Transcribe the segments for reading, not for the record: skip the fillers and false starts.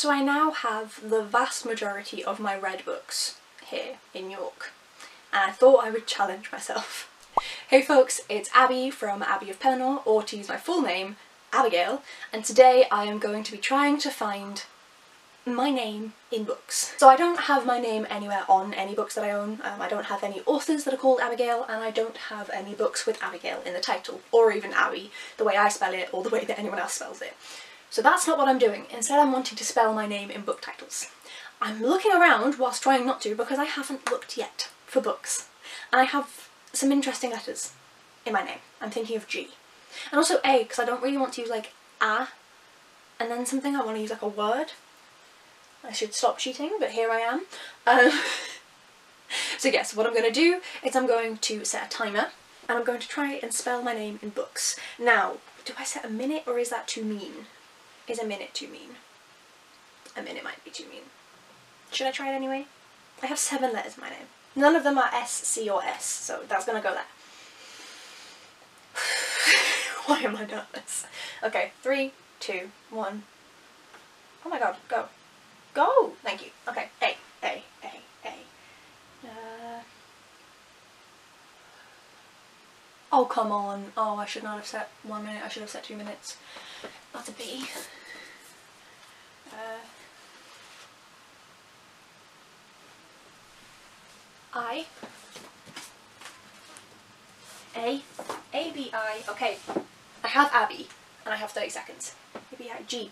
So I now have the vast majority of my red books here in York, and I thought I would challenge myself. Hey folks, it's Abi from Abi of Pellinor, or to use my full name, Abigail, and today I am going to be trying to find my name in books. So I don't have my name anywhere on any books that I own, I don't have any authors that are called Abigail, and I don't have any books with Abigail in the title, or even Abby, the way I spell it or the way that anyone else spells it. So that's not what I'm doing. Instead I'm wanting to spell my name in book titles. I'm looking around whilst trying not to because I haven't looked yet for books, and I have some interesting letters in my name. I'm thinking of G. And also A, because I don't really want to use like A and then something, I want to use like a word. I should stop cheating, but here I am. So yes, what I'm going to do is I'm going to set a timer and I'm going to try and spell my name in books. Now, do I set a minute or is that too mean? Is a minute too mean? A minute might be too mean. Should I try it anyway? I have 7 letters in my name. None of them are S, C or S, so that's going to go there. Why am I nervous? Okay, 3, 2, 1. Oh my god, go. Go! Thank you. Okay, A. Oh, come on. Oh, I should not have set 1 minute. I should have set 2 minutes. That's a B. I. A. A, B, I. Okay. I have Abby. And I have 30 seconds. Maybe I G.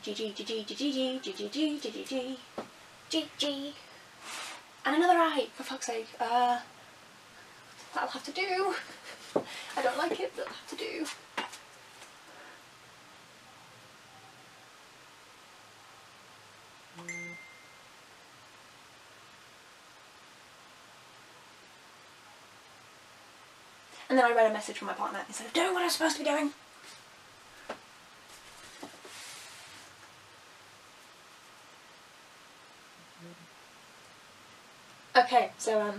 And another I, for fuck's sake. That'll have to do. I don't like it, but that'll have to do. And then I read a message from my partner instead of doing what I was supposed to be doing. Okay, so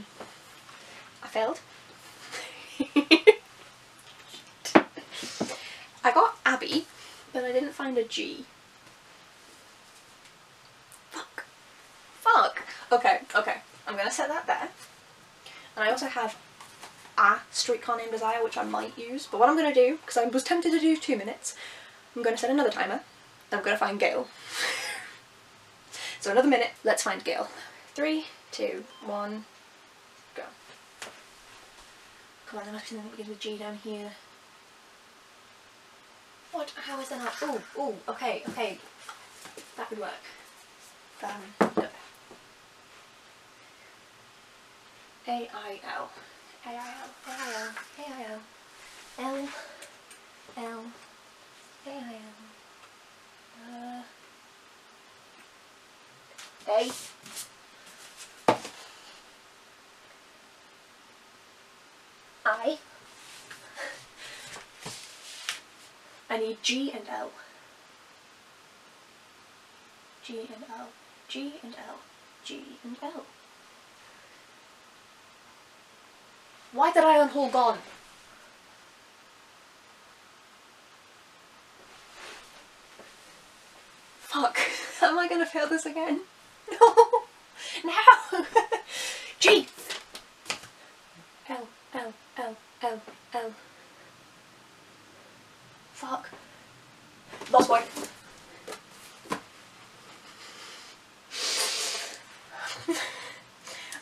I failed. I got Abby, but I didn't find a G. Fuck. Okay. I'm gonna set that there. And I also have a Streetcar Named Desire, which I might use. But what I'm gonna do, because I was tempted to do 2 minutes, I'm gonna set another timer. I'm gonna find Gail. So another minute. Let's find Gail. 3, 2, 1, go. Come on, there must be something that gives a G down here. What? How is there not? Ooh, okay. That would work. Go. A-I-L. A. I need G and L. G and L. G and L. G and L. Why did I unhold on? Fuck. Am I gonna fail this again? No! No! G! L. L. L. Fuck. Lost boy.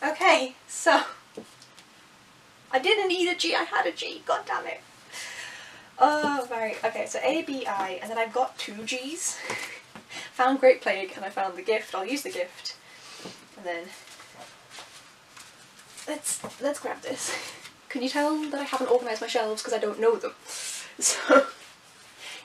Okay, so I didn't need a G, I had a G, god damn it. Oh right, okay, so A, B, I, and then I've got 2 G's. Found Great Plague and I found the gift, I'll use the gift. And then let's grab this. Can you tell that I haven't organised my shelves because I don't know them? So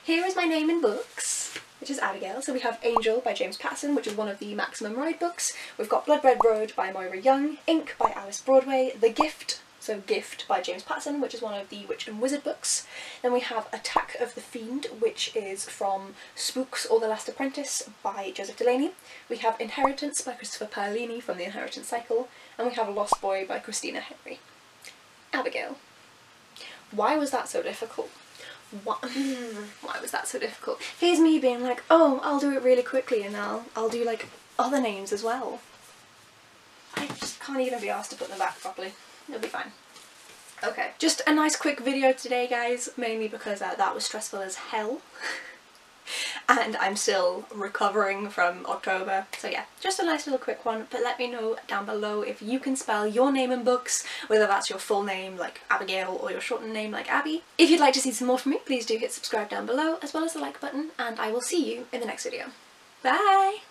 here is my name in books, which is Abigail. So we have Angel by James Patterson, which is one of the Maximum Ride books. We've got Blood Red Road by Moira Young, Ink by Alice Broadway, The Gift, so Gift by James Patterson, which is one of the Witch and Wizard books. Then we have Attack of the Fiend, which is from Spooks or The Last Apprentice by Joseph Delaney. We have Inheritance by Christopher Paolini from The Inheritance Cycle, and we have Lost Boy by Christina Henry. Abigail. Why was that so difficult? Why was that so difficult? Here's me being like, oh, I'll do it really quickly and I'll do like other names as well. I just can't even be asked to put them back properly. It'll be fine. Okay, just a nice quick video today, guys, mainly because that was stressful as hell. And I'm still recovering from October, so yeah, just a nice little quick one. But let me know down below if you can spell your name in books, whether that's your full name like Abigail or your shortened name like Abby. If you'd like to see some more from me, please do hit subscribe down below as well as the like button, and I will see you in the next video. Bye!